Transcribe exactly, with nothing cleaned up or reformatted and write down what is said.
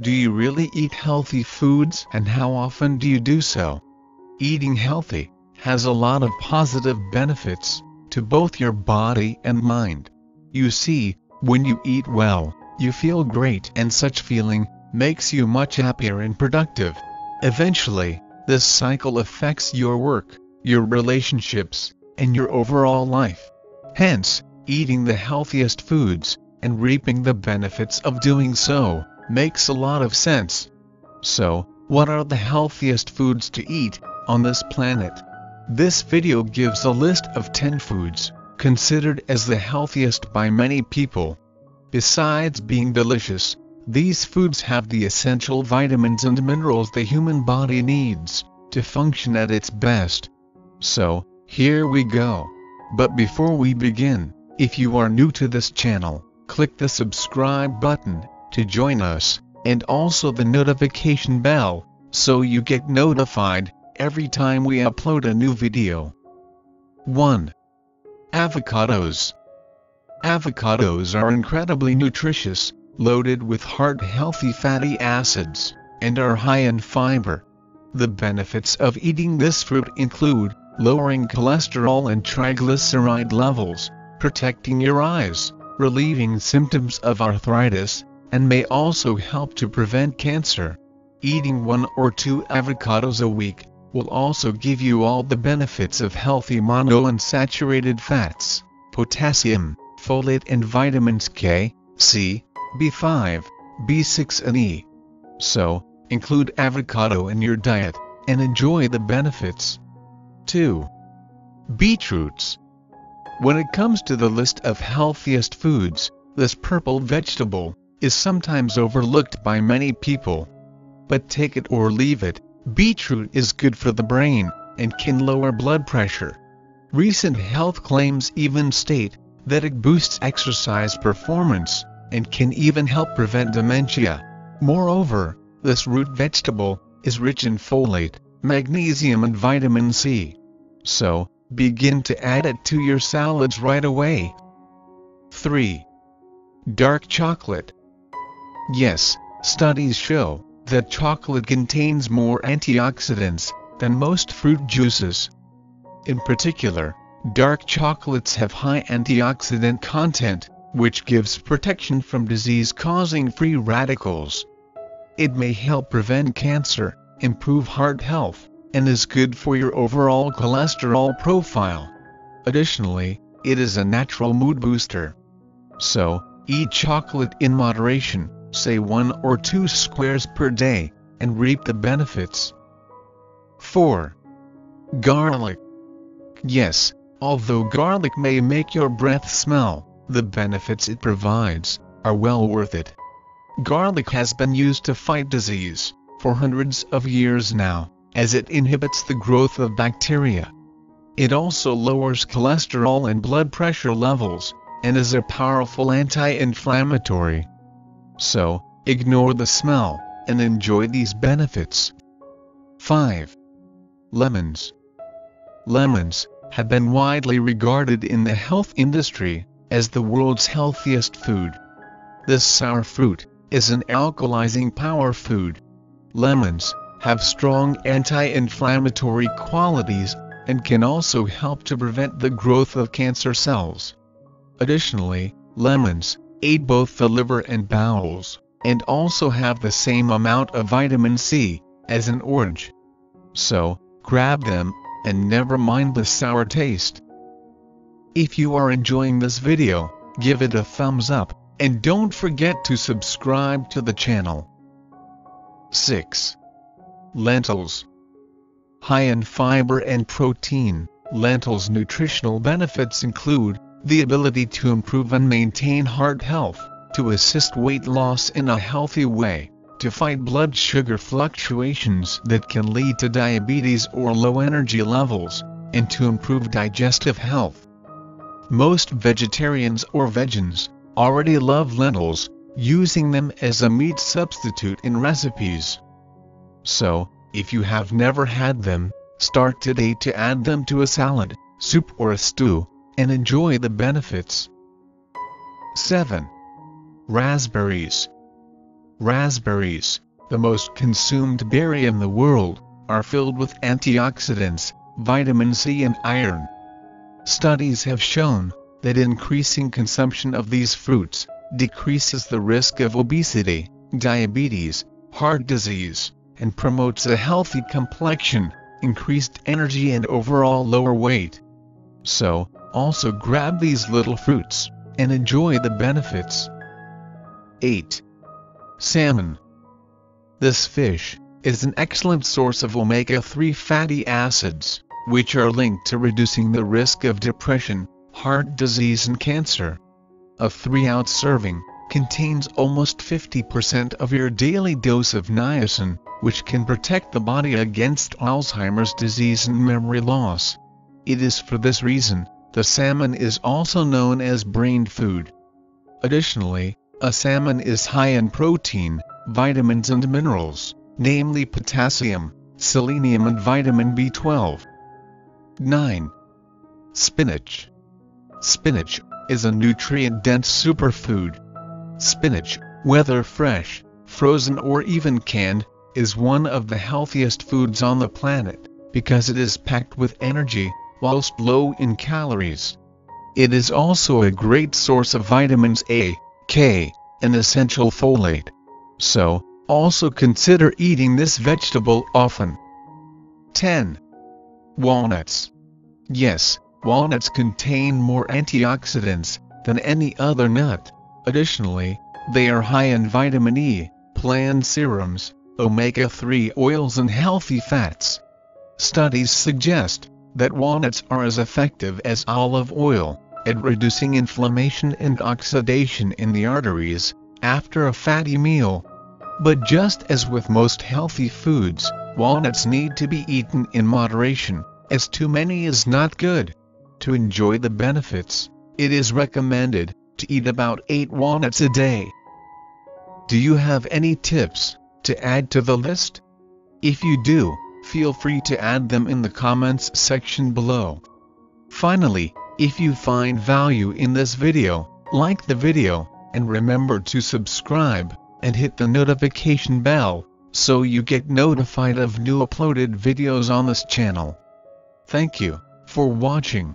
Do you really eat healthy foods, and how often do you do so? Eating healthy has a lot of positive benefits to both your body and mind. You see, when you eat well, you feel great, and such feeling makes you much happier and productive. Eventually, this cycle affects your work, your relationships, and your overall life. Hence, eating the healthiest foods and reaping the benefits of doing so makes a lot of sense. So, what are the healthiest foods to eat on this planet? This video gives a list of ten foods considered as the healthiest by many people. Besides being delicious, these foods have the essential vitamins and minerals the human body needs to function at its best. So, here we go. But before we begin, if you are new to this channel, click the subscribe button to join us, and also the notification bell, so you get notified every time we upload a new video. one. Avocados. Avocados are incredibly nutritious, loaded with heart-healthy fatty acids, and are high in fiber. The benefits of eating this fruit include lowering cholesterol and triglyceride levels, protecting your eyes, relieving symptoms of arthritis, and may also help to prevent cancer. Eating one or two avocados a week will also give you all the benefits of healthy monounsaturated fats, potassium, folate and vitamins K, C, B five, B six and E. So, include avocado in your diet and enjoy the benefits. two. Beetroots. When it comes to the list of healthiest foods, this purple vegetable is sometimes overlooked by many people. But take it or leave it, beetroot is good for the brain and can lower blood pressure. Recent health claims even state that it boosts exercise performance and can even help prevent dementia. Moreover, this root vegetable is rich in folate, magnesium and vitamin C. So, begin to add it to your salads right away. three. Dark chocolate. Yes, studies show that chocolate contains more antioxidants than most fruit juices. In particular, dark chocolates have high antioxidant content, which gives protection from disease-causing free radicals. It may help prevent cancer, improve heart health, and is good for your overall cholesterol profile. Additionally, it is a natural mood booster. So, eat chocolate in moderation, say one or two squares per day, and reap the benefits. four. Garlic. Yes, although garlic may make your breath smell, the benefits it provides are well worth it. Garlic has been used to fight disease for hundreds of years now, as it inhibits the growth of bacteria. It also lowers cholesterol and blood pressure levels, and is a powerful anti-inflammatory. So, ignore the smell, and enjoy these benefits. five. Lemons. Lemons have been widely regarded in the health industry as the world's healthiest food. This sour fruit is an alkalizing power food. Lemons have strong anti-inflammatory qualities and can also help to prevent the growth of cancer cells. Additionally, lemons aid both the liver and bowels, and also have the same amount of vitamin C as an orange. So, grab them and never mind the sour taste. If you are enjoying this video, give it a thumbs up, and don't forget to subscribe to the channel. six. Lentils. High in fiber and protein, lentils' nutritional benefits include the ability to improve and maintain heart health, to assist weight loss in a healthy way, to fight blood sugar fluctuations that can lead to diabetes or low energy levels, and to improve digestive health. Most vegetarians or vegans already love lentils, using them as a meat substitute in recipes. So, if you have never had them, start today to add them to a salad, soup or a stew, and enjoy the benefits. seven. Raspberries. Raspberries, the most consumed berry in the world, are filled with antioxidants, vitamin C and iron. Studies have shown that increasing consumption of these fruits decreases the risk of obesity, diabetes, heart disease, and promotes a healthy complexion, increased energy and overall lower weight. So, also grab these little fruits and enjoy the benefits. eight. Salmon. This fish is an excellent source of omega three fatty acids, which are linked to reducing the risk of depression, heart disease and cancer. A three ounce serving contains almost fifty percent of your daily dose of niacin, which can protect the body against Alzheimer's disease and memory loss. It is for this reason the salmon is also known as brain food. Additionally, a salmon is high in protein, vitamins and minerals, namely potassium, selenium and vitamin B twelve. nine. Spinach. Spinach is a nutrient-dense superfood. Spinach, whether fresh, frozen or even canned, is one of the healthiest foods on the planet, because it is packed with energy, whilst low in calories. It is also a great source of vitamins A, K, and essential folate. So, also consider eating this vegetable often. ten. Walnuts. Yes, walnuts contain more antioxidants than any other nut. Additionally, they are high in vitamin E, plant serums, omega three oils and healthy fats. Studies suggest that walnuts are as effective as olive oil at reducing inflammation and oxidation in the arteries after a fatty meal. But just as with most healthy foods, walnuts need to be eaten in moderation, as too many is not good. To enjoy the benefits, it is recommended to eat about eight walnuts a day. Do you have any tips to add to the list? If you do, feel free to add them in the comments section below. Finally, if you find value in this video, like the video, and remember to subscribe and hit the notification bell so you get notified of new uploaded videos on this channel. Thank you for watching.